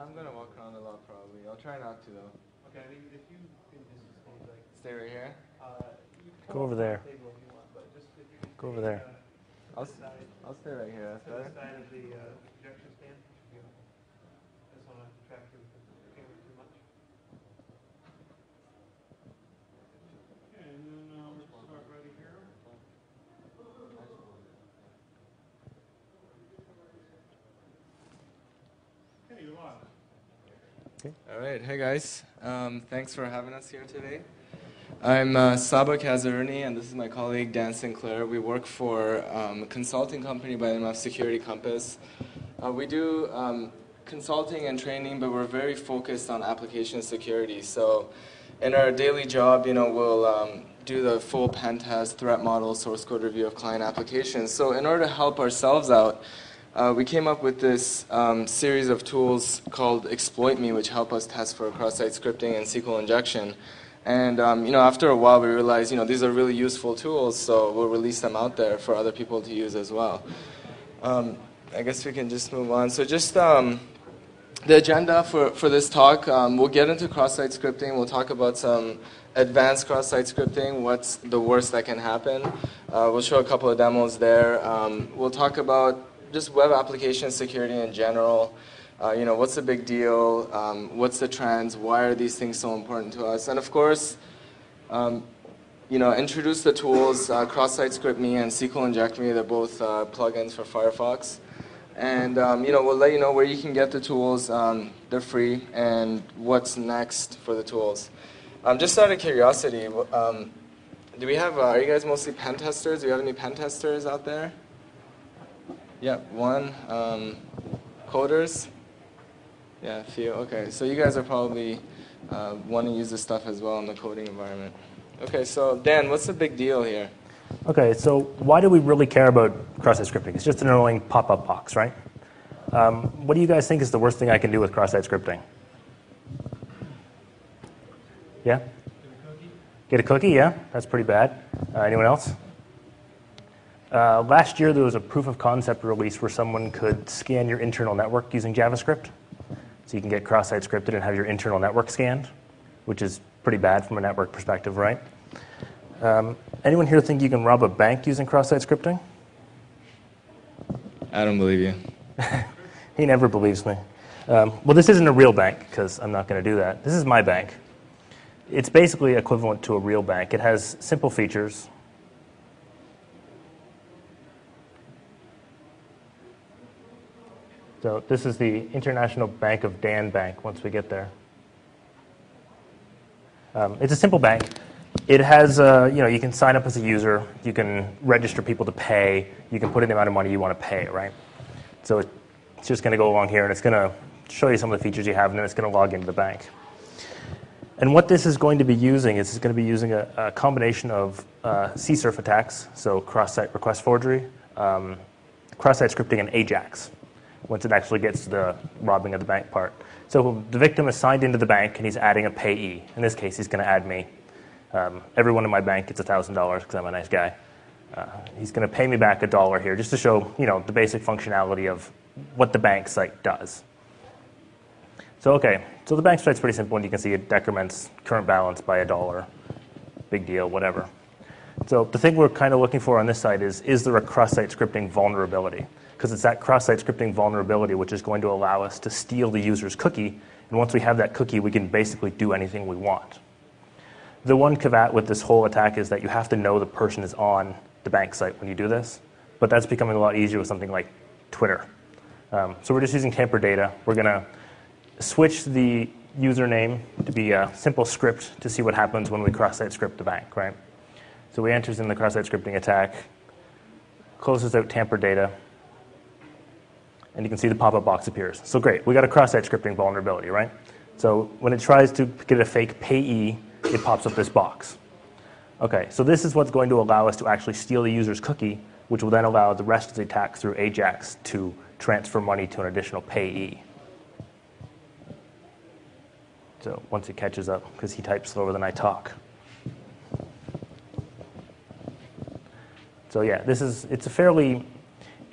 I'm gonna walk around a lot probably. I'll try not to though. Okay, I mean, if you can just like stay right here. You can go over there. The table if you want, but just if you can go over there. I'll stay right here. That's better. The side of the projection stand. Yeah. I just want to track you with the camera too much. Okay, and then we'll start right here. Okay, you're live. Okay. All right. Hey guys. Thanks for having us here today. I'm Saba Kazerni, and this is my colleague Dan Sinclair. We work for a consulting company by the name of Security Compass. We do consulting and training, but we're very focused on application security. So, in our daily job, you know, we'll do the full pen test, threat model, source code review of client applications. So, in order to help ourselves out, we came up with this series of tools called ExploitMe, which help us test for cross-site scripting and SQL injection. And you know, after a while, we realized these are really useful tools, so we'll release them out there for other people to use as well. I guess we can just move on. So just the agenda for this talk, we'll get into cross-site scripting. We'll talk about some advanced cross-site scripting, what's the worst that can happen. We'll show a couple of demos there. We'll talk about just web application security in general. You know, what's the big deal? What's the trends? Why are these things so important to us? And of course, you know, introduce the tools, CrossSiteScriptMe and SQL InjectMe. They're both plugins for Firefox. And you know, we'll let you know where you can get the tools. They're free, and what's next for the tools. Just out of curiosity, do we have? Are you guys mostly pen testers? Do you have any pen testers out there? Yep, yeah, one. Coders. Yeah, a few. Okay, so you guys are probably want to use this stuff as well in the coding environment. Okay, so Dan, what's the big deal here? Okay, so why do we really care about cross-site scripting? It's just an annoying pop-up box, right? What do you guys think is the worst thing I can do with cross-site scripting? Yeah? Get a cookie? Get a cookie, yeah. That's pretty bad. Anyone else? Last year, there was a proof-of-concept release where someone could scan your internal network using JavaScript. So you can get cross-site scripted and have your internal network scanned, which is pretty bad from a network perspective, right? Anyone here think you can rob a bank using cross-site scripting? I don't believe you. He never believes me. Well, this isn't a real bank, because I'm not going to do that. This is my bank. It's basically equivalent to a real bank. It has simple features. So this is the International Bank of Dan Bank once we get there. It's a simple bank. It has, you know, you can sign up as a user. You can register people to pay. You can put in the amount of money you want to pay, right? So it's just going to go along here, and it's going to show you some of the features you have, and then it's going to log into the bank. And what this is going to be using is it's going to be using a combination of CSRF attacks, so cross-site request forgery, cross-site scripting, and AJAX. Once it actually gets to the robbing of the bank part. So the victim is signed into the bank, and he's adding a payee. In this case, he's going to add me. Everyone in my bank gets $1,000 because I'm a nice guy. He's going to pay me back $1 here just to show, you know, the basic functionality of what the bank site does. So okay, so the bank site's pretty simple, and you can see it decrements current balance by $1. Big deal, whatever. So the thing we're kind of looking for on this side is there a cross-site scripting vulnerability? Because it's that cross-site scripting vulnerability which is going to allow us to steal the user's cookie. And once we have that cookie, we can basically do anything we want. The one caveat with this whole attack is that you have to know the person is on the bank site when you do this. But that's becoming a lot easier with something like Twitter. So we're just using tamper data. We're going to switch the username to be a simple script to see what happens when we cross-site script the bank, right? So we enters in the cross-site scripting attack, closes out tamper data. And you can see the pop-up box appears. So great, we got a cross-site scripting vulnerability, right? So when it tries to get a fake payee, it pops up this box. Okay, so this is what's going to allow us to actually steal the user's cookie, which will then allow the rest of the attack through AJAX to transfer money to an additional payee. So once it catches up, because he types slower than I talk. So yeah, this is, it's a fairly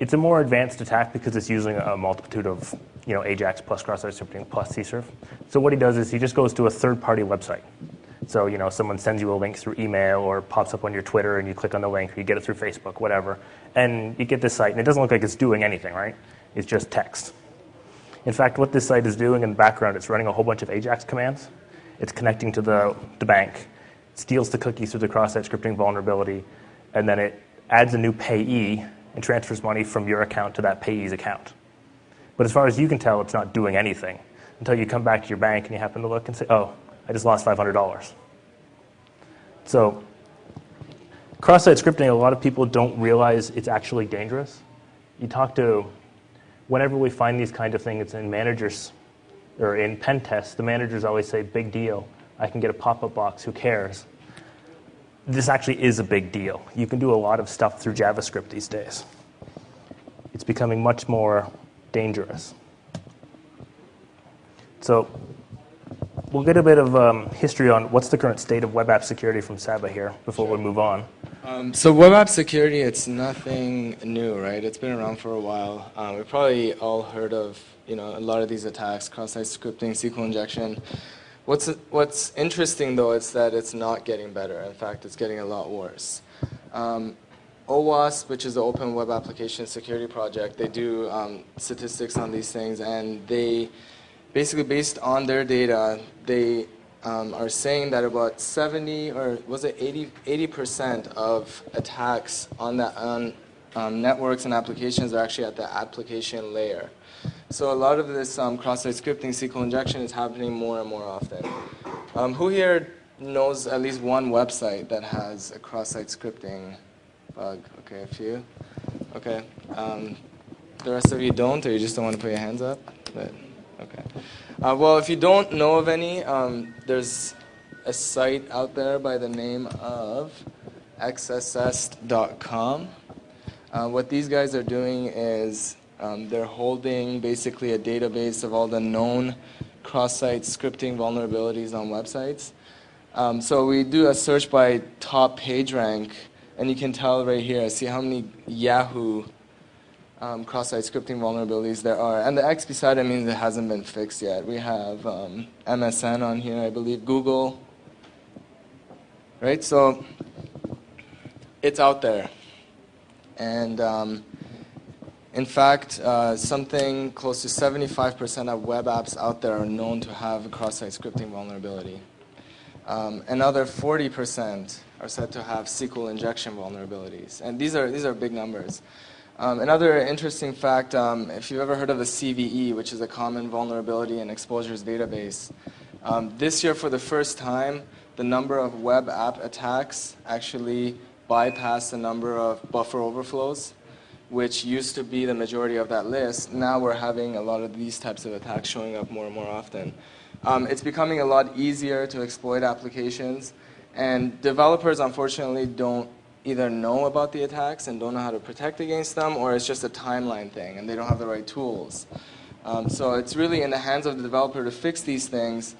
It's a more advanced attack because it's using a multitude of AJAX plus cross-site scripting plus CSRF. So what he does is he just goes to a third-party website. So someone sends you a link through email or pops up on your Twitter and you click on the link, or you get it through Facebook, whatever, and you get this site, and it doesn't look like it's doing anything, right? It's just text. In fact, what this site is doing in the background, it's running a whole bunch of AJAX commands. It's connecting to the bank, steals the cookies through the cross-site scripting vulnerability, and then it adds a new payee and transfers money from your account to that payee's account. But as far as you can tell, it's not doing anything until you come back to your bank and you happen to look and say, oh, I just lost $500. So cross-site scripting, a lot of people don't realize it's actually dangerous. Whenever we find these kind of things in managers or in pen tests, the managers always say, big deal. I can get a pop-up box, who cares? This actually is a big deal. You can do a lot of stuff through JavaScript these days. It's becoming much more dangerous. So we'll get a bit of history on what's the current state of web app security from Saba here before we move on. So web app security, it's nothing new, right? It's been around for a while. We've probably all heard of a lot of these attacks, cross-site scripting, SQL injection. What's interesting, though, is that it's not getting better. In fact, it's getting a lot worse. OWASP, which is the Open Web Application Security Project, they do statistics on these things, and they basically, based on their data, they are saying that about 70 or was it 80% of attacks on the networks and applications are actually at the application layer. So a lot of this cross-site scripting, SQL injection is happening more and more often. Who here knows at least one website that has a cross-site scripting bug? Okay, a few. Okay. The rest of you don't, or you just don't want to put your hands up? But, okay. Well, if you don't know of any, there's a site out there by the name of XSS.com. What these guys are doing is they're holding basically a database of all the known cross-site scripting vulnerabilities on websites. So we do a search by top page rank, and you can tell right here, see how many Yahoo cross-site scripting vulnerabilities there are. And the X beside it means it hasn't been fixed yet. We have MSN on here, I believe, Google. Right? So it's out there. And in fact, something close to 75% of web apps out there are known to have a cross-site scripting vulnerability. Another 40% are said to have SQL injection vulnerabilities. And these are big numbers. Another interesting fact, if you've ever heard of the CVE, which is a common vulnerability and exposures database, this year for the first time, the number of web app attacks actually bypassed the number of buffer overflows, which used to be the majority of that list. Now we're having a lot of these types of attacks showing up more and more often. It's becoming a lot easier to exploit applications, and developers unfortunately don't either know about the attacks and don't know how to protect against them, or it's just a timeline thing and they don't have the right tools. So it's really in the hands of the developer to fix these things,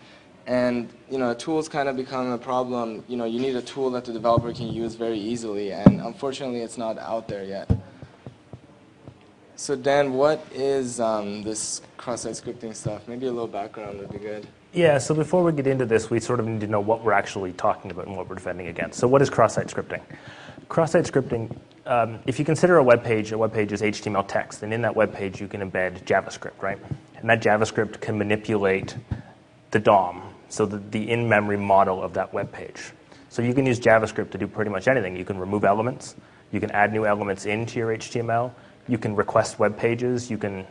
and tools kind of become a problem. You need a tool that the developer can use very easily, and unfortunately it's not out there yet. So Dan, what is this cross-site scripting stuff? Maybe a little background would be good. Yeah, so before we get into this, we sort of need to know what we're actually talking about and what we're defending against. So what is cross-site scripting? Cross-site scripting, if you consider a web page is HTML text, and in that web page you can embed JavaScript, right? And that JavaScript can manipulate the DOM, so the in-memory model of that web page. So you can use JavaScript to do pretty much anything. You can remove elements, you can add new elements into your HTML, you can request web pages, you can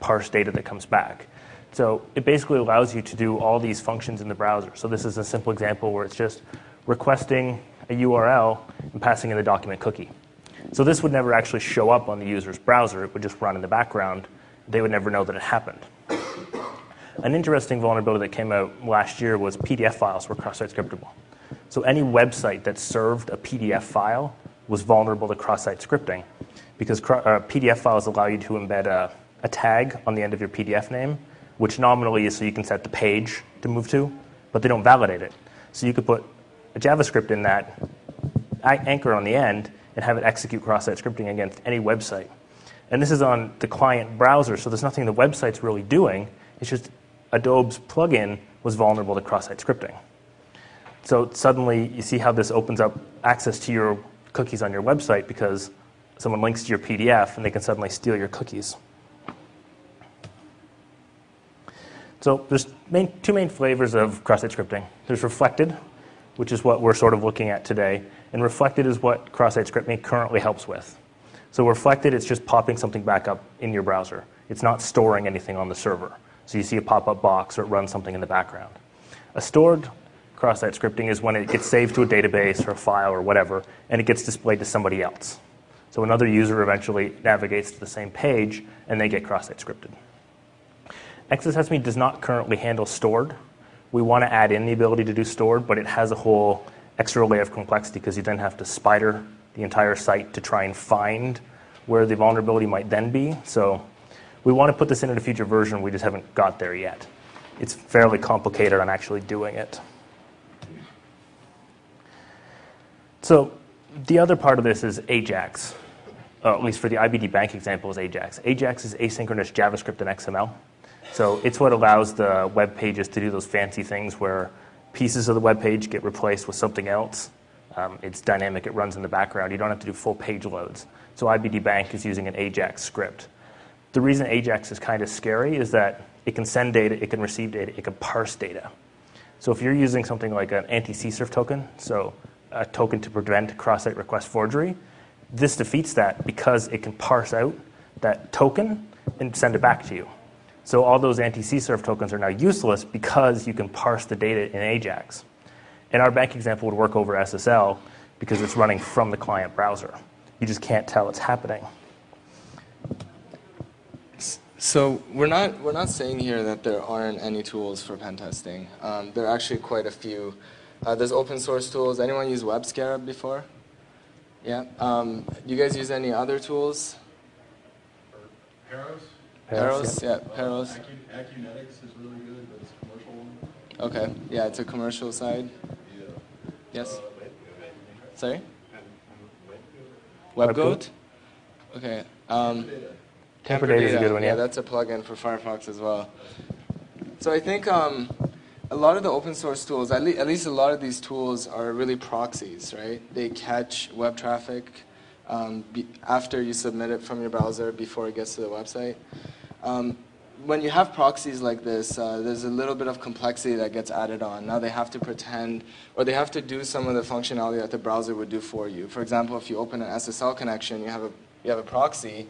parse data that comes back. So it basically allows you to do all these functions in the browser. So this is a simple example where it's just requesting a URL and passing in the document cookie. So this would never actually show up on the user's browser. It would just run in the background. They would never know that it happened. An interesting vulnerability that came out last year was PDF files were cross-site scriptable. So any website that served a PDF file was vulnerable to cross-site scripting, because PDF files allow you to embed a tag on the end of your PDF name, which nominally is so you can set the page to move to, but they don't validate it. So you could put a JavaScript in that anchor on the end and have it execute cross-site scripting against any website. And this is on the client browser, so there's nothing the website's really doing. It's just Adobe's plugin was vulnerable to cross-site scripting. So suddenly you see how this opens up access to your cookies on your website because someone links to your PDF and they can suddenly steal your cookies. So there's two main flavors of cross-site scripting. There's reflected, which is what we're sort of looking at today, and reflected is what CrossSiteScriptMe currently helps with. So reflected, it's just popping something back up in your browser. It's not storing anything on the server. So you see a pop-up box or it runs something in the background. A stored cross-site scripting is when it gets saved to a database or a file or whatever, and it gets displayed to somebody else. So another user eventually navigates to the same page, and they get cross-site scripted. XSSMe does not currently handle stored. We want to add in the ability to do stored, but it has a whole extra layer of complexity because you then have to spider the entire site to try and find where the vulnerability might then be. So we want to put this into a future version. We just haven't got there yet. It's fairly complicated on actually doing it. So the other part of this is AJAX. At least for the IBD Bank example is AJAX. AJAX is asynchronous JavaScript and XML. So it's what allows the web pages to do those fancy things where pieces of the web page get replaced with something else. It's dynamic. It runs in the background. You don't have to do full page loads. So IBD Bank is using an AJAX script. The reason AJAX is kind of scary is that it can send data, it can receive data, it can parse data. So if you're using something like an anti-CSRF token, so a token to prevent cross-site request forgery, this defeats that because it can parse out that token and send it back to you. So all those anti-CSRF tokens are now useless because you can parse the data in AJAX. And our bank example would work over SSL because it's running from the client browser. You just can't tell it's happening. So we're not saying here that there aren't any tools for pen testing. There are actually quite a few. There's open source tools. Anyone use WebScarab before? Yeah. You guys use any other tools? Paros. Paros. Yeah. Paros. Acunetics is really good, but it's a commercial one. Okay. Yeah, it's a commercial side. Yeah. Yes. Sorry. WebGoat. Okay. Temperdata is a good one, yeah. That's a plugin for Firefox as well. So I think a lot of the open source tools, at least a lot of these tools are really proxies, right? They catch web traffic after you submit it from your browser before it gets to the website. When you have proxies like this, there's a little bit of complexity that gets added on. Now they have to pretend, or they have to do some of the functionality that the browser would do for you. For example, if you open an SSL connection, you have a proxy.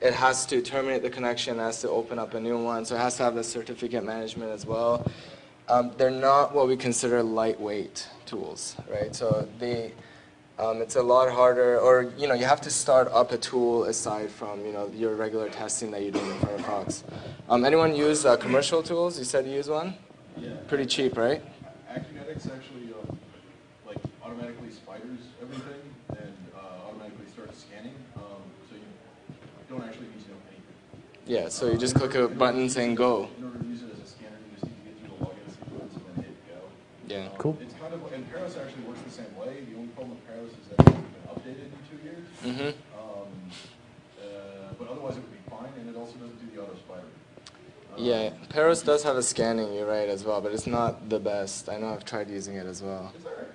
It has to terminate the connection, it has to open up a new one, so it has to have the certificate management as well. They're not what we consider lightweight tools, right? So it's a lot harder, or you have to start up a tool aside from your regular testing that you do in Firefox. Anyone use commercial tools? You said you use one? Yeah. Pretty cheap, right? Acunetics actually like automatically spiders everything and automatically starts scanning. Don't actually need to know anything. Yeah, so you just click a button saying go. In order to use it as a scanner, you just need to get through the login sequence and then hit go. Yeah, cool. It's kind of, and Paros actually works the same way. The only problem with Paros is that it hasn't been updated in 2 years. Mm-hmm. But otherwise it would be fine, and it also doesn't do the auto spider. Yeah, Paros does have a scanning, you're right, as well, but it's not the best. I know I've tried using it as well. It's all right.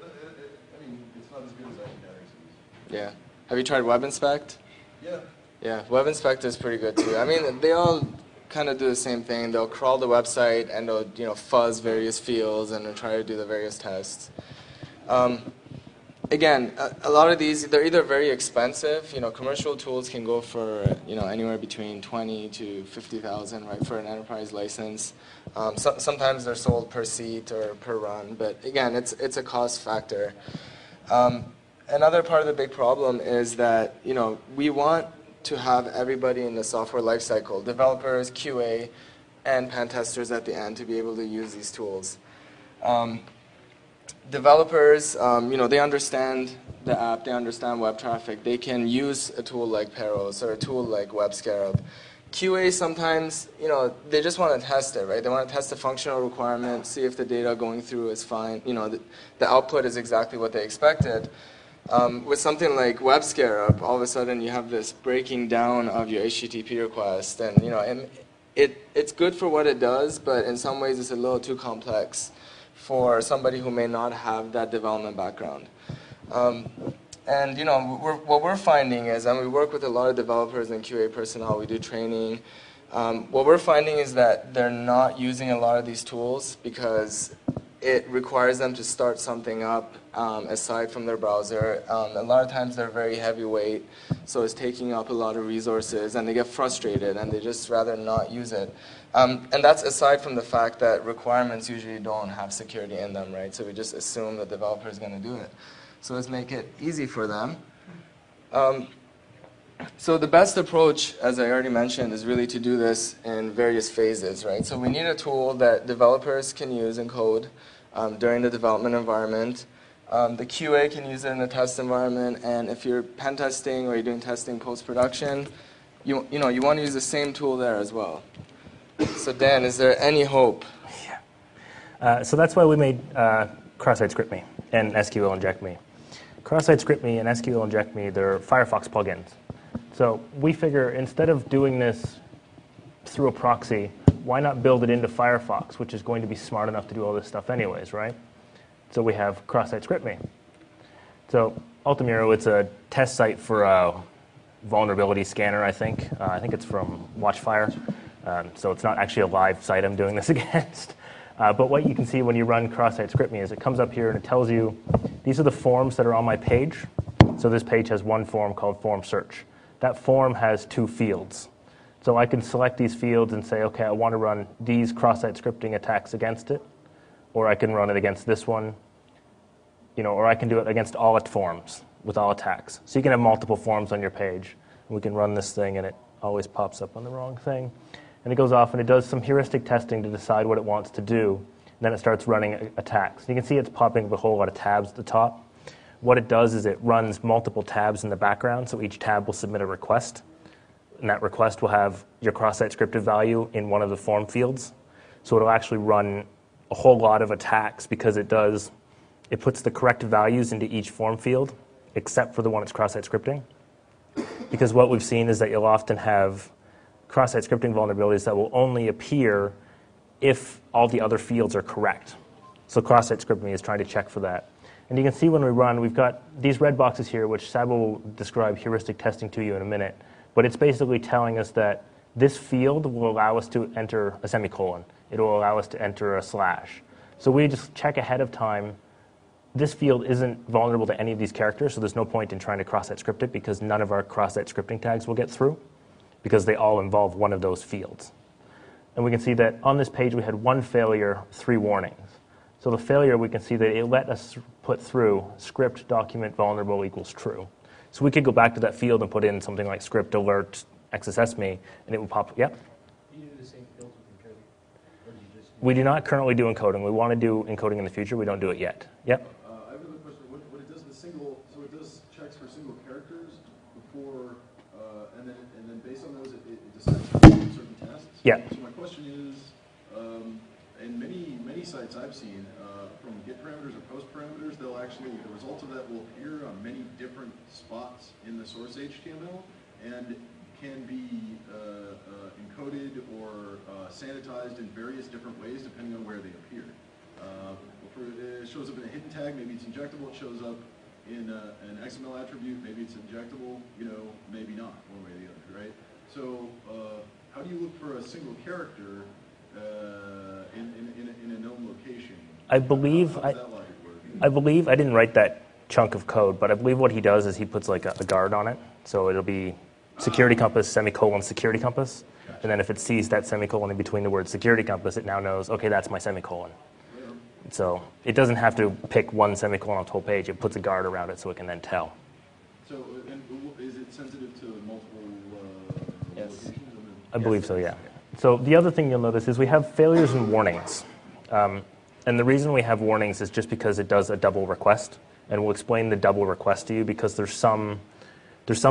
I mean, it's not as good as Acunetics. Yeah. Have you tried WebInspect? Yeah. Yeah, WebInspect is pretty good too. I mean, they all kind of do the same thing. They'll crawl the website and they'll fuzz various fields and they'll try to do the various tests. Again, a lot of these, they're either very expensive. Commercial tools can go for anywhere between $20,000 to $50,000, right, for an enterprise license. Sometimes they're sold per seat or per run, but again, it's a cost factor. Another part of the big problem is that we want to have everybody in the software lifecycle, developers, QA, and pen testers at the end, to be able to use these tools. Developers, they understand the app, they understand web traffic, they can use a tool like Paros or a tool like WebScarab. QA sometimes, they just want to test it, right? They want to test the functional requirement, see if the data going through is fine, the output is exactly what they expected. With something like web scare up, all of a sudden you have this breaking down of your HTTP request, and you know, and it's good for what it does, but in some ways it's a little too complex for somebody who may not have that development background. And you know, what we're finding is, and we work with a lot of developers and QA personnel, we do training. What we're finding is that they're not using a lot of these tools because it requires them to start something up aside from their browser. A lot of times they're very heavyweight, so it's taking up a lot of resources, and they get frustrated, and they just rather not use it. And that's aside from the fact that requirements usually don't have security in them, right? So we just assume the developer is going to do it. So let's make it easy for them. So the best approach, as I already mentioned, is really to do this in various phases, right? So we need a tool that developers can use in code during the development environment. The QA can use it in the test environment, and if you're pen testing or you're doing testing post-production, you know, you want to use the same tool there as well. So Dan, is there any hope? Yeah. So that's why we made CrossSiteScriptMe and SQL InjectMe. CrossSiteScriptMe and SQL InjectMe, they're Firefox plugins. So we figure instead of doing this through a proxy, why not build it into Firefox, which is going to be smart enough to do all this stuff anyways, right? So we have CrossSiteScriptMe. So Altamiro, it's a test site for a vulnerability scanner, I think. I think it's from Watchfire. So it's not actually a live site I'm doing this against. But what you can see when you run CrossSiteScriptMe is it comes up here and it tells you, these are the forms that are on my page. So this page has one form called Form Search. That form has two fields. So I can select these fields and say, OK, I want to run these cross-site scripting attacks against it, or I can run it against this one, you know, or I can do it against all its forms with all attacks. So you can have multiple forms on your page. We can run this thing, and it always pops up on the wrong thing. And it goes off, and it does some heuristic testing to decide what it wants to do. And then it starts running attacks. You can see it's popping up a whole lot of tabs at the top. What it does is it runs multiple tabs in the background, so each tab will submit a request. And that request will have your cross-site scripted value in one of the form fields. So it'll actually run a whole lot of attacks because it puts the correct values into each form field, except for the one it's cross-site scripting. Because what we've seen is that you'll often have cross-site scripting vulnerabilities that will only appear if all the other fields are correct. So cross-site scripting is trying to check for that. And you can see when we run, we've got these red boxes here, which Saba will describe heuristic testing to you in a minute. But it's basically telling us that this field will allow us to enter a semicolon. It will allow us to enter a slash. So we just check ahead of time. This field isn't vulnerable to any of these characters, so there's no point in trying to cross-site script it because none of our cross-site scripting tags will get through because they all involve one of those fields. And we can see that on this page we had one failure, 3 warnings. So the failure, we can see that it let us put through script document vulnerable equals true. So we could go back to that field and put in something like script alert XSS.me, and it would pop up. Yep? Do you do the same field with encoding? Or do you just do we do not currently do encoding. We want to do encoding in the future. We don't do it yet. Yep? I have another question. What it does in the single, so it does checks for single characters before, and then based on those, it decides to do certain tasks. Yeah. So my question is, in many sites I've seen, from get parameters or post parameters, they'll actually, the results of that will appear on many different spots in the source HTML and can be encoded or sanitized in various different ways depending on where they appear. It shows up in a hidden tag, maybe it's injectable. It shows up in an XML attribute, maybe it's injectable, you know, maybe not, one way or the other, right? So how do you look for a single character in a known location? I believe I didn't write that chunk of code, but I believe what he does is he puts like a guard on it. So it'll be security compass, semicolon, security compass. Gotcha. And then if it sees that semicolon in between the word security compass, it now knows, okay, that's my semicolon. Yeah. So it doesn't have to pick one semicolon on the whole page. It puts a guard around it so it can then tell. So and is it sensitive to multiple locations? I believe so, yeah. So the other thing you'll notice is we have failures and warnings. And the reason we have warnings is just because it does a double request. And we'll explain the double request to you because there's some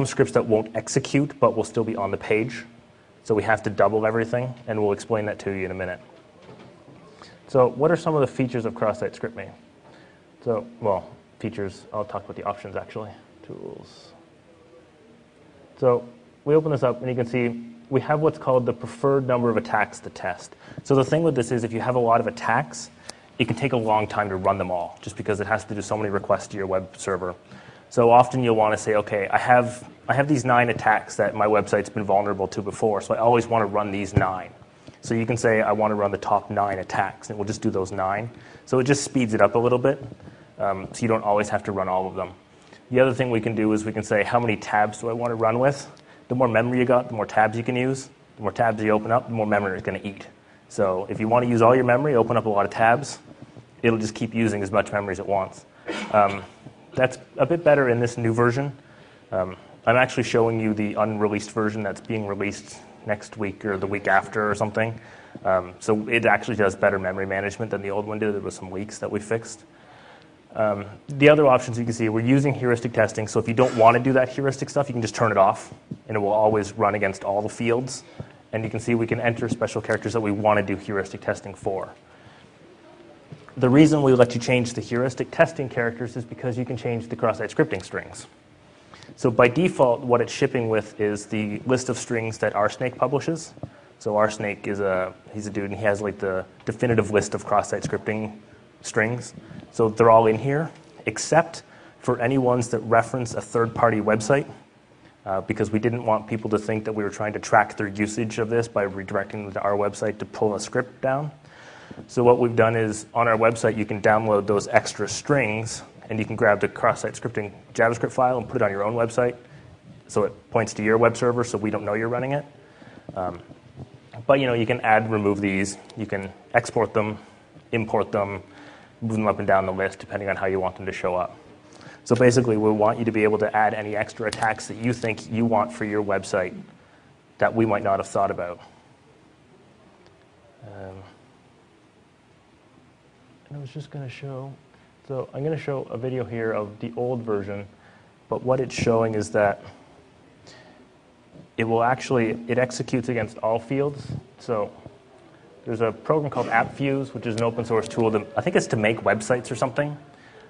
scripts that won't execute but will still be on the page. So we have to double everything. And we'll explain that to you in a minute. So what are some of the features of CrossSiteScriptMe? So, well, features, I'll talk about the options actually. Tools. So we open this up and you can see we have what's called the preferred number of attacks to test. So the thing with this is if you have a lot of attacks, it can take a long time to run them all just because it has to do so many requests to your web server. So often you'll want to say, okay, I have these 9 attacks that my website's been vulnerable to before, so I always want to run these 9. So you can say I want to run the top 9 attacks, and we'll just do those 9. So it just speeds it up a little bit, so you don't always have to run all of them. The other thing we can do is we can say how many tabs do I want to run with. The more memory you got, the more tabs you can use. The more tabs you open up, the more memory it's going to eat. So if you want to use all your memory, open up a lot of tabs. It'll just keep using as much memory as it wants. That's a bit better in this new version. I'm actually showing you the unreleased version that's being released next week or the week after or something. So it actually does better memory management than the old one did. There was some leaks that we fixed. The other options you can see, we're using heuristic testing, so if you don't want to do that heuristic stuff, you can just turn it off, and it will always run against all the fields. And you can see we can enter special characters that we want to do heuristic testing for. The reason we let you change the heuristic testing characters is because you can change the cross-site scripting strings. So by default, what it's shipping with is the list of strings that RSnake publishes. So RSnake is he's a dude, and he has like the definitive list of cross-site scripting strings. So they're all in here, except for any ones that reference a third-party website, because we didn't want people to think that we were trying to track their usage of this by redirecting them to our website to pull a script down. So what we've done is, on our website, you can download those extra strings, and you can grab the cross-site scripting JavaScript file and put it on your own website, so it points to your web server, so we don't know you're running it. But you know, you can add, remove these. You can export them, import them, move them up and down the list depending on how you want them to show up. So basically, we want you to be able to add any extra attacks that you think you want for your website that we might not have thought about. And I was just going to show, so I'm going to show a video here of the old version, but what it's showing is that it will actually, it executes against all fields. So there's a program called AppFuse, which is an open source tool that I think it's to make websites or something,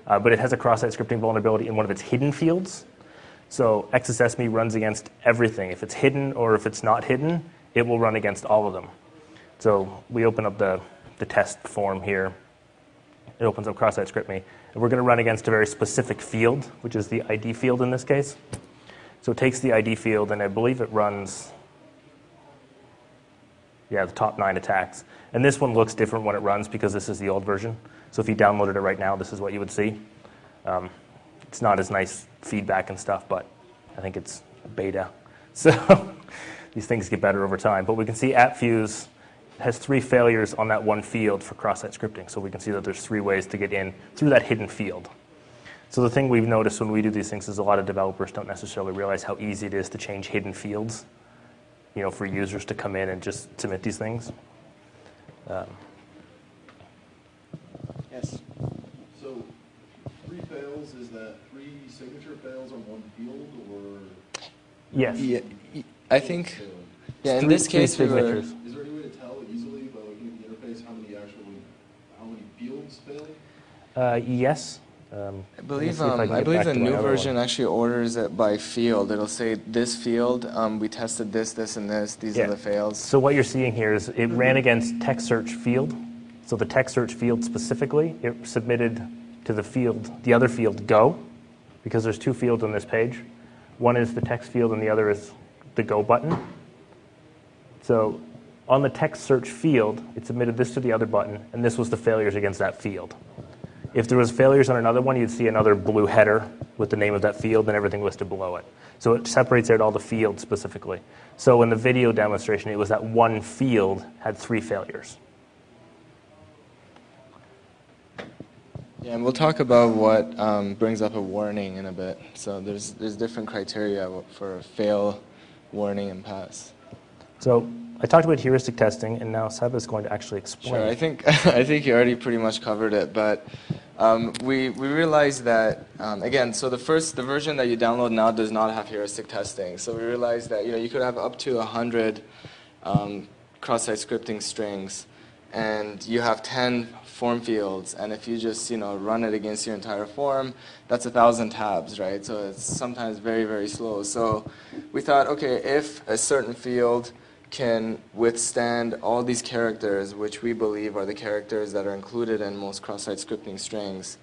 but it has a cross-site scripting vulnerability in one of its hidden fields. So XSS.me runs against everything. If it's hidden or if it's not hidden, it will run against all of them. So we open up the test form here. It opens up CrossSiteScriptMe. And we're going to run against a very specific field, which is the ID field in this case. So it takes the ID field, and I believe it runs, yeah, the top 9 attacks. And this one looks different when it runs because this is the old version. So if you downloaded it right now, this is what you would see. It's not as nice feedback and stuff, but I think it's beta. So these things get better over time. But we can see AppFuse has 3 failures on that one field for cross-site scripting. So we can see that there's 3 ways to get in through that hidden field. So the thing we've noticed when we do these things is a lot of developers don't necessarily realize how easy it is to change hidden fields, you know, for users to come in and just submit these things. Yes? So 3 fails, is that 3 signature fails on one field, or? Yes. Yeah, I think, yeah, in this case, we were. Is there any way to tell easily by looking at the interface how many fields fail? Yes. I believe the new version actually orders it by field. It'll say this field, we tested this, this, and this. These are the fails. So what you're seeing here is it ran against text search field. So the text search field specifically, it submitted to the field, the other field, go, because there's 2 fields on this page. One is the text field, and the other is the go button. So on the text search field, it submitted this to the other button, and this was the failures against that field. If there was failures on another one, you'd see another blue header with the name of that field and everything listed below it. So it separates out all the fields specifically. So in the video demonstration, it was that one field had 3 failures. Yeah, and we'll talk about what brings up a warning in a bit. So there's different criteria for fail, warning, and pass. So I talked about heuristic testing, and now Saba is going to actually explain. Sure, I think you already pretty much covered it, but we realized that, again, so the version that you download now does not have heuristic testing. So we realized that, you know, you could have up to 100 cross-site scripting strings, and you have 10 form fields, and if you just run it against your entire form, that's 1,000 tabs, right? So it's sometimes very, very slow. So we thought, okay, if a certain field can withstand all these characters, which we believe are the characters that are included in most cross-site scripting strings,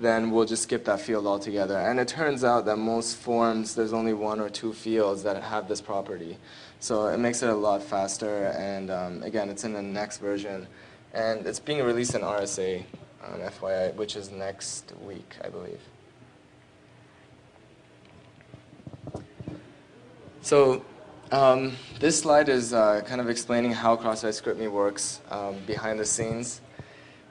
then we'll just skip that field altogether. And it turns out that most forms, there's only 1 or 2 fields that have this property. So it makes it a lot faster, and again, it's in the next version. And it's being released in RSA, FYI, which is next week, I believe. So this slide is kind of explaining how CrossSiteScriptMe works behind the scenes.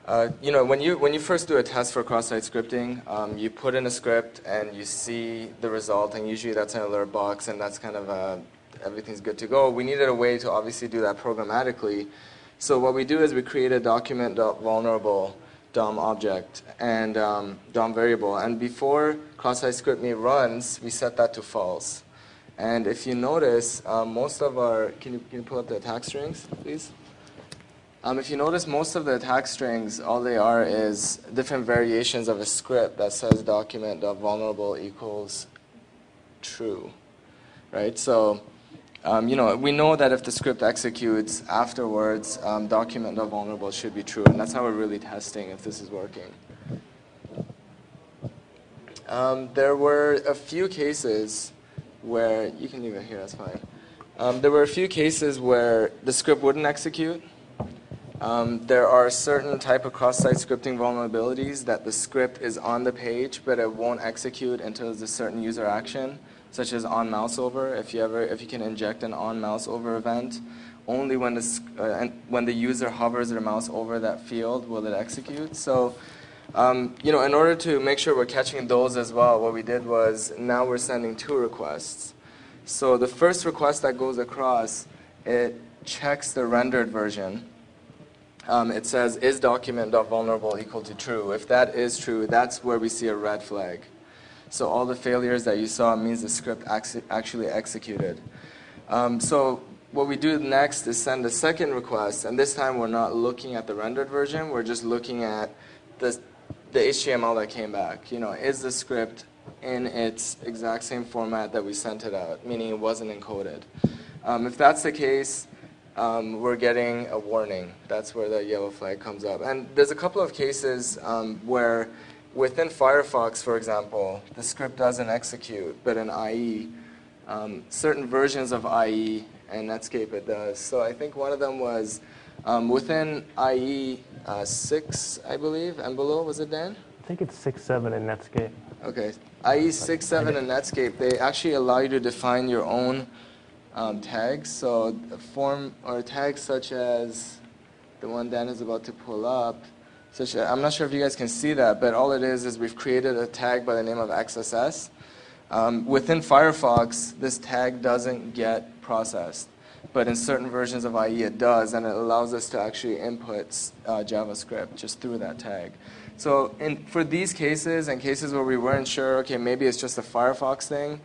When you first do a test for cross-site scripting, you put in a script and you see the result, and usually that's an alert box, and that's kind of everything's good to go. We needed a way to obviously do that programmatically. So what we do is we create a document.vulnerable DOM object and DOM variable. And before CrossSiteScriptMe runs, we set that to false. And if you notice, most of our, can you pull up the attack strings, please? If you notice, most of the attack strings, all they are is different variations of a script that says document.vulnerable equals true, right? So we know that if the script executes afterwards, document.vulnerable should be true, and that's how we're really testing if this is working. There were a few cases where, you can leave it here, that's fine. There were a few cases where the script wouldn't execute. There are certain type of cross-site scripting vulnerabilities that the script is on the page, but it won't execute until there's a certain user action, such as on mouse over. If you can inject an on mouse over event, only when the user hovers their mouse over that field will it execute. So, in order to make sure we're catching those as well, what we did was now we're sending 2 requests. So the first request that goes across, it checks the rendered version. It says is document.vulnerable equal to true. If that is true, that's where we see a red flag. So all the failures that you saw means the script actually executed. So what we do next is send a second request, and this time we're not looking at the rendered version, we're just looking at the HTML that came back. Is the script in its exact same format that we sent it out, meaning it wasn't encoded. If that's the case, we're getting a warning. That's where the yellow flag comes up. And there's a couple of cases where within Firefox, for example, the script doesn't execute, but in IE, certain versions of IE and Netscape it does. So I think one of them was within IE 6, I believe, and below, was it Dan? I think it's 6.7 in Netscape. Okay, IE 6.7 in Netscape, they actually allow you to define your own tags. So form or tags such as the one Dan is about to pull up. I'm not sure if you guys can see that, but all it is we've created a tag by the name of XSS. Within Firefox, this tag doesn't get processed, but in certain versions of IE it does, and it allows us to actually input JavaScript just through that tag. So for these cases and cases where we weren't sure, okay, maybe it's just a Firefox thing,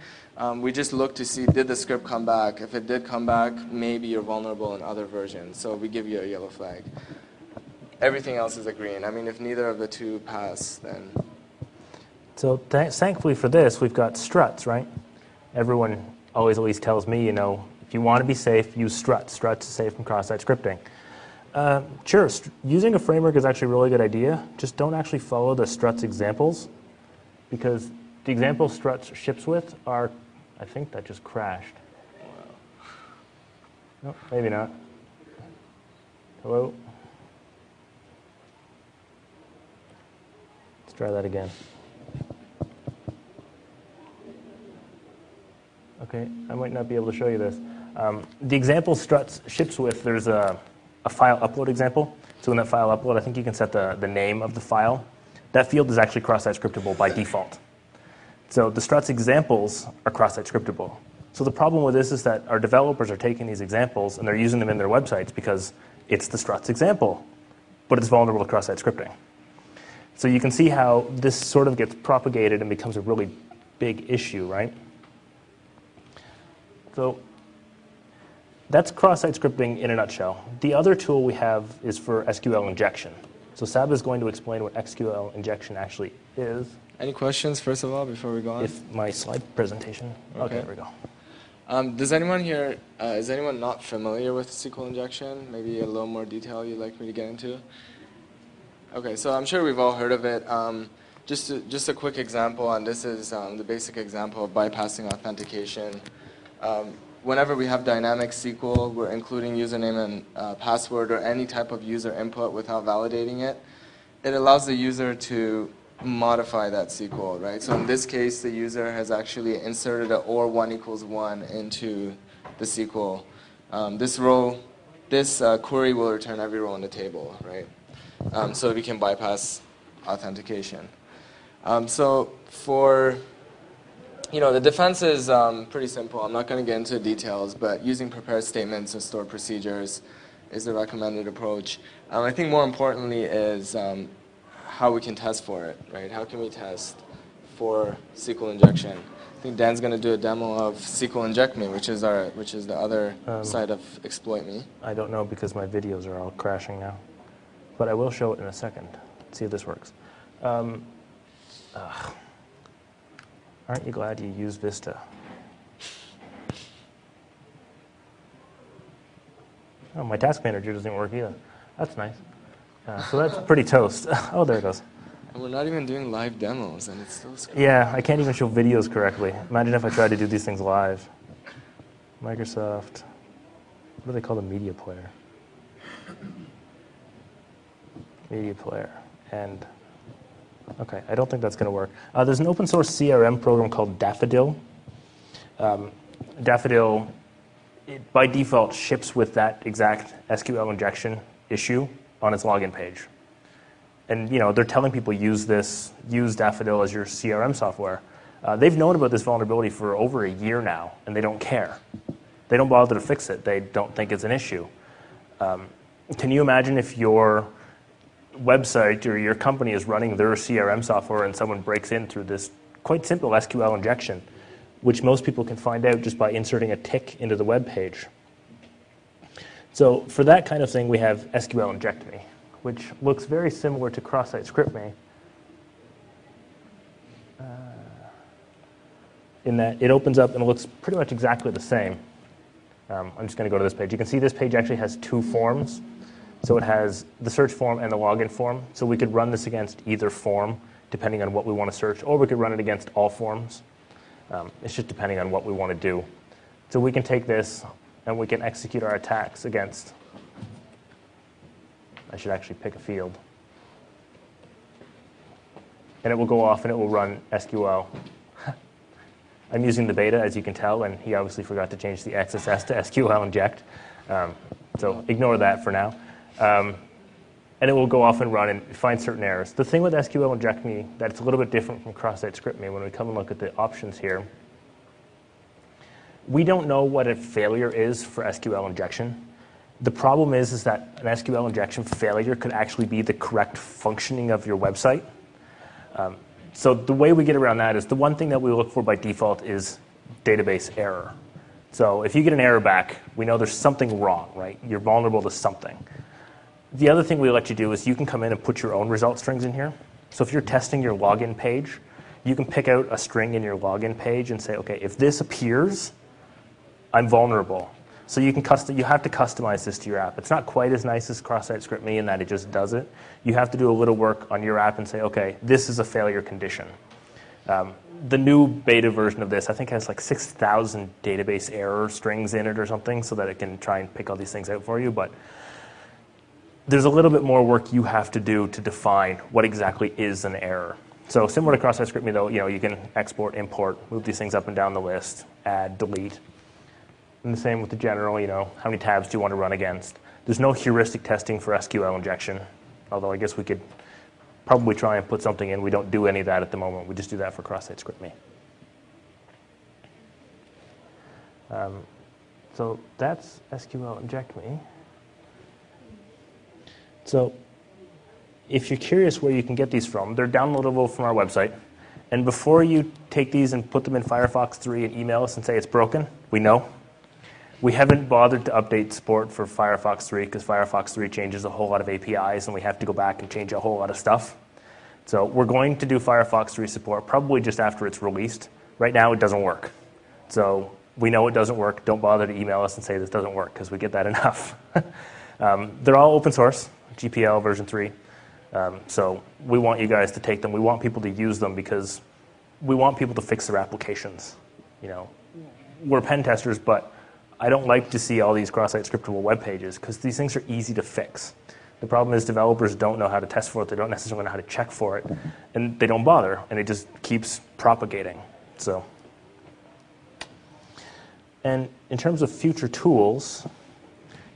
we just look to see, did the script come back? If it did come back, maybe you're vulnerable in other versions, so we give you a yellow flag. Everything else is a green. I mean, if neither of the two pass, then. So thankfully for this, we've got Struts, right? Everyone always at least tells me, if you want to be safe, use Struts. Struts is safe from cross-site scripting. Sure, using a framework is actually a really good idea. Just don't actually follow the Struts examples, because the examples Struts ships with are, I think that just crashed. Wow. Nope, maybe not. Hello? Try that again. Okay, I might not be able to show you this. The example Struts ships with, there's a file upload example. So in that file upload, I think you can set the name of the file. That field is actually cross-site scriptable by default. So the Struts examples are cross-site scriptable. So the problem with this is that our developers are taking these examples and they're using them in their websites because it's the Struts example, but it's vulnerable to cross-site scripting. So you can see how this sort of gets propagated and becomes a really big issue, right? So That's cross-site scripting in a nutshell. The other tool we have is for SQL injection. So Saba is going to explain what SQL injection actually is. Any questions, first of all, before we go on? If my slide presentation. Okay, there we go. Does anyone here, is anyone not familiar with SQL injection? Maybe a little more detail you'd like me to get into? Okay, so I'm sure we've all heard of it. Just a quick example, and this is the basic example of bypassing authentication. Whenever we have dynamic SQL, we're including username and password or any type of user input without validating it. It allows the user to modify that SQL, right? So in this case, the user has actually inserted an or 1 equals 1 into the SQL. This query will return every row in the table, right? So we can bypass authentication. So for the defense is pretty simple. I'm not going to get into details, but using prepared statements and stored procedures is the recommended approach. I think more importantly is how we can test for it, right? How can we test for SQL injection? I think Dan's going to do a demo of SQL InjectMe, which is the other side of ExploitMe. I don't know because my videos are all crashing now, but I will show it in a second. Let's see if this works. Aren't you glad you use Vista? Oh, my task manager doesn't work either. That's nice. So that's pretty toast. Oh, there it goes. And we're not even doing live demos, and it's still screwed. Yeah, I can't even show videos correctly. Imagine if I tried to do these things live. Microsoft, what do they call the media player? Media player. And okay, I don't think that's going to work. There's an open source CRM program called Daffodil. Daffodil, it by default, ships with that exact SQL injection issue on its login page. And they're telling people use Daffodil as your CRM software. They've known about this vulnerability for over a year now, and they don't care. They don't bother to fix it. They don't think it's an issue. Can you imagine if your website or your company is running their CRM software and someone breaks in through this quite simple SQL injection, which most people can find out just by inserting a tick into the web page? So for that kind of thing, we have SQL InjectMe, which looks very similar to CrossSiteScriptMe in that it opens up and looks pretty much exactly the same. I'm just going to go to this page. You can see this page actually has two forms. So it has the search form and the login form. So we could run this against either form, depending on what we want to search, or we could run it against all forms. It's just depending on what we want to do. So we can take this, and we can execute our attacks against. I should actually pick a field. And it will go off, and it will run SQL. I'm using the beta, as you can tell, and he obviously forgot to change the XSS to SQL inject. So ignore that for now. And it will go off and run and find certain errors. The thing with SQL InjectMe that's a little bit different from CrossSiteScriptMe, when we come and look at the options here, we don't know what a failure is for SQL injection. The problem is that an SQL injection failure could actually be the correct functioning of your website. So the way we get around that is the one thing that we look for by default is database error. So if you get an error back, we know there's something wrong, right? You're vulnerable to something. The other thing we let you do is you can come in and put your own result strings in here. So if you're testing your login page, you can pick out a string in your login page and say, okay, if this appears, I'm vulnerable. So you can you have to customize this to your app. It's not quite as nice as CrossSiteScriptMe in that it just does it. You have to do a little work on your app and say, okay, this is a failure condition. The new beta version of this, I think, has like 6,000 database error strings in it or something so that it can try and pick all these things out for you. But there's a little bit more work you have to do to define what exactly is an error. So similar to CrossSiteScriptMe, though, you can export, import, move these things up and down the list, add, delete. And the same with the general, how many tabs do you want to run against? There's no heuristic testing for SQL injection, although I guess we could probably try and put something in. We don't do any of that at the moment. We just do that for CrossSiteScriptMe. So that's SQL InjectMe. So if you're curious where you can get these from, they're downloadable from our website. And before you take these and put them in Firefox 3 and email us and say it's broken, we know. We haven't bothered to update support for Firefox 3 because Firefox 3 changes a whole lot of APIs and we have to go back and change a whole lot of stuff. So we're going to do Firefox 3 support probably just after it's released. Right now it doesn't work. So we know it doesn't work. Don't bother to email us and say this doesn't work because we get that enough. They're all open source, GPL version 3. So we want you guys to take them. We want people to use them because we want people to fix their applications. You know, we're pen testers, but I don't like to see all these cross-site scriptable web pages because these things are easy to fix. The problem is developers don't know how to test for it. They don't necessarily know how to check for it. And they don't bother. And it just keeps propagating. So, and in terms of future tools,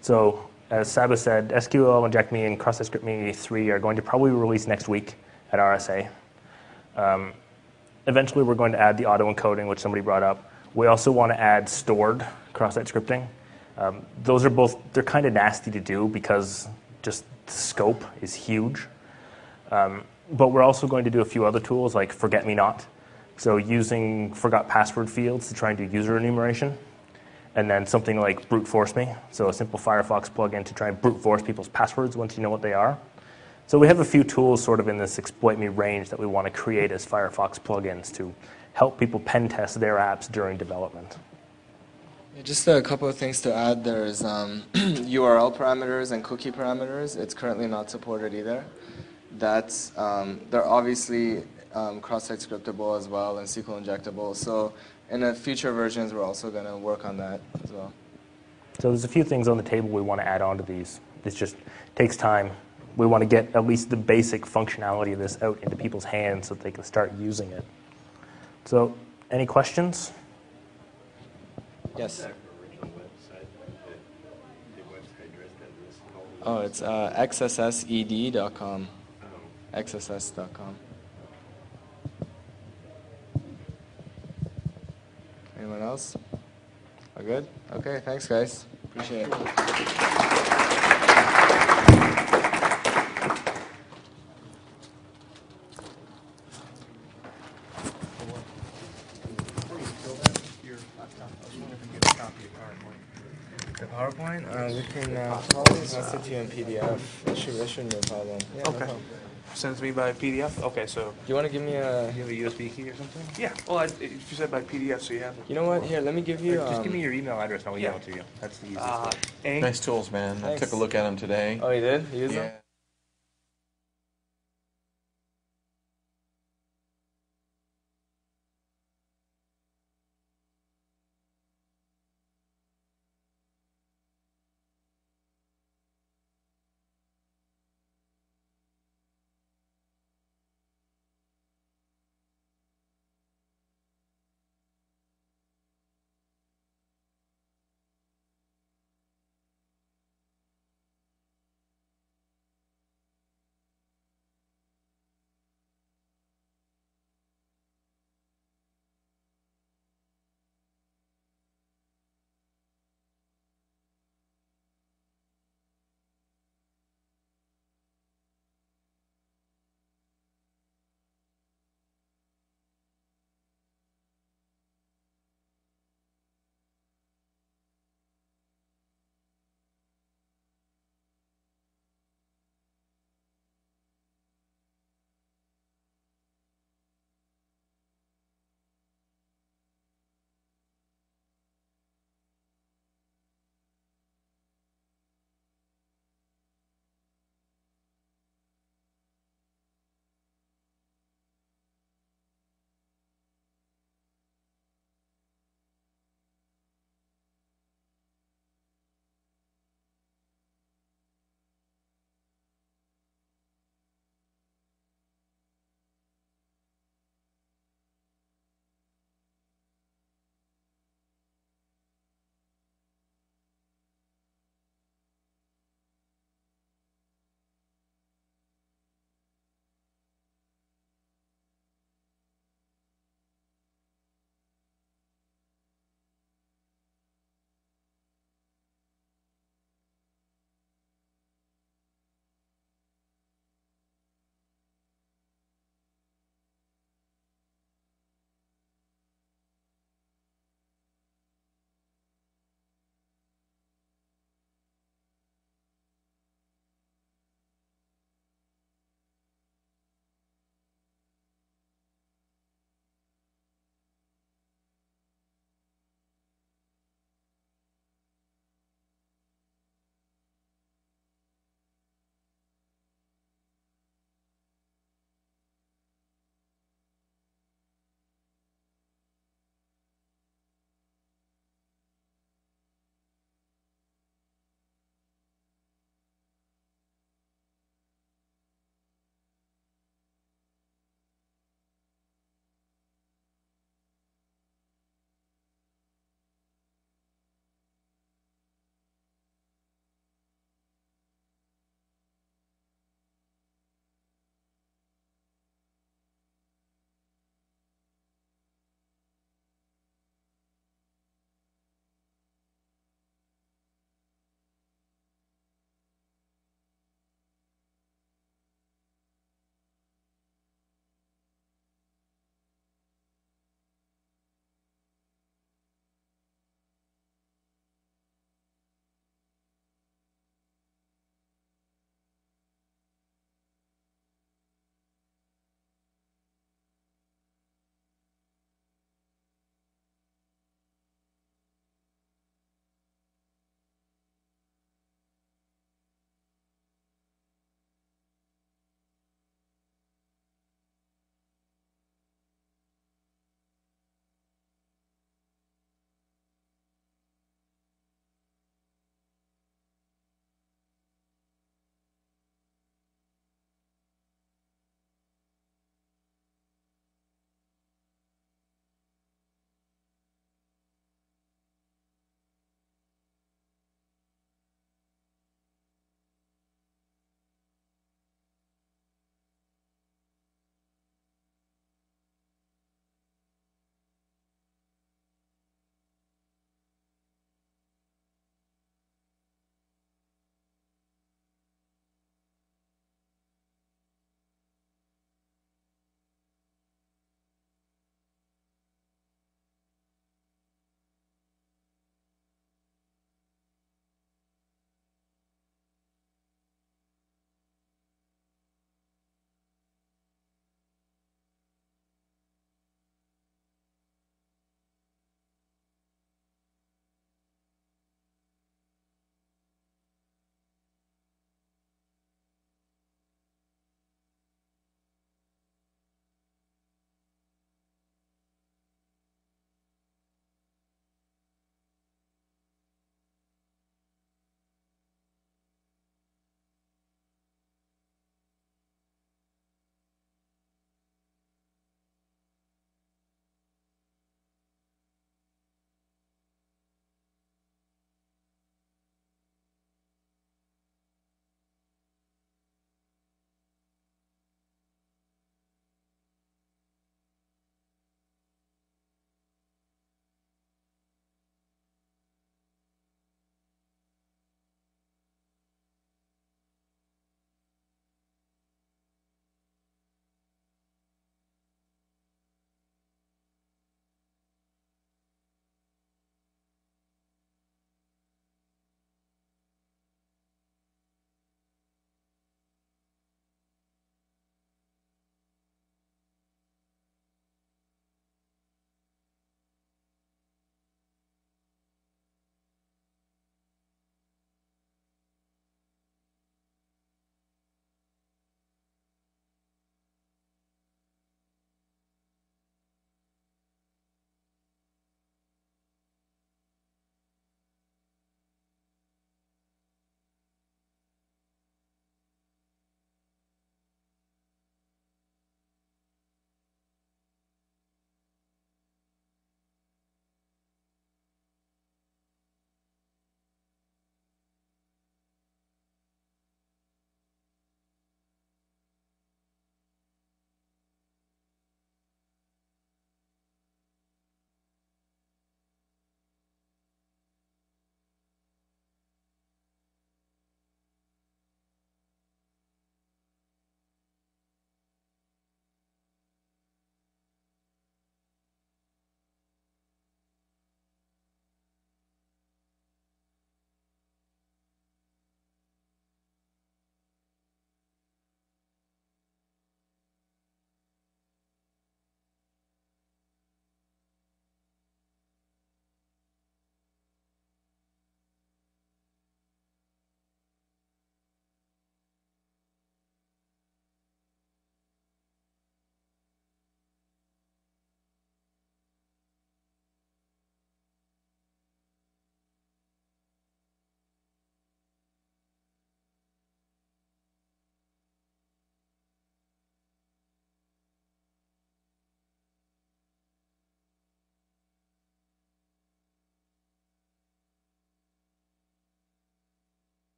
so as Saba said, SQL InjectMe and CrossSiteScriptMe 3 are going to probably release next week at RSA. Eventually, we're going to add the auto-encoding, which somebody brought up. We also want to add stored cross-site scripting. Those are both, they're kind of nasty to do because just the scope is huge. But we're also going to do a few other tools like forget-me-not. So using forgot password fields to try and do user enumeration. And then something like brute force me. So a simple Firefox plugin to try and brute force people's passwords once you know what they are. So we have a few tools sort of in this ExploitMe range that we want to create as Firefox plugins to help people pen test their apps during development. Just a couple of things to add. There's URL parameters and cookie parameters. It's currently not supported either. That's, they're obviously cross-site scriptable as well and SQL injectable. So in the future versions, we're also going to work on that as well. So there's a few things on the table we want to add on to these. This just takes time. We want to get at least the basic functionality of this out into people's hands so that they can start using it. So, any questions? Yes. Oh, it's XSSED.com. XSS.com. Anyone else? All good? Okay, thanks, guys. Appreciate it. PowerPoint? We can probably message you in PDF. That should be no problem. Yeah, okay. No problem. Send it to me by PDF? Okay, so. Do you want to give me a. Do you have a USB key or something? Yeah. Well, you said by PDF, so you have it. You know what? Here, let me give you. Just give me your email address and I'll email it to you. That's the easiest way. Nice tools, man. Thanks. I took a look at them today. Oh, you did? You used them?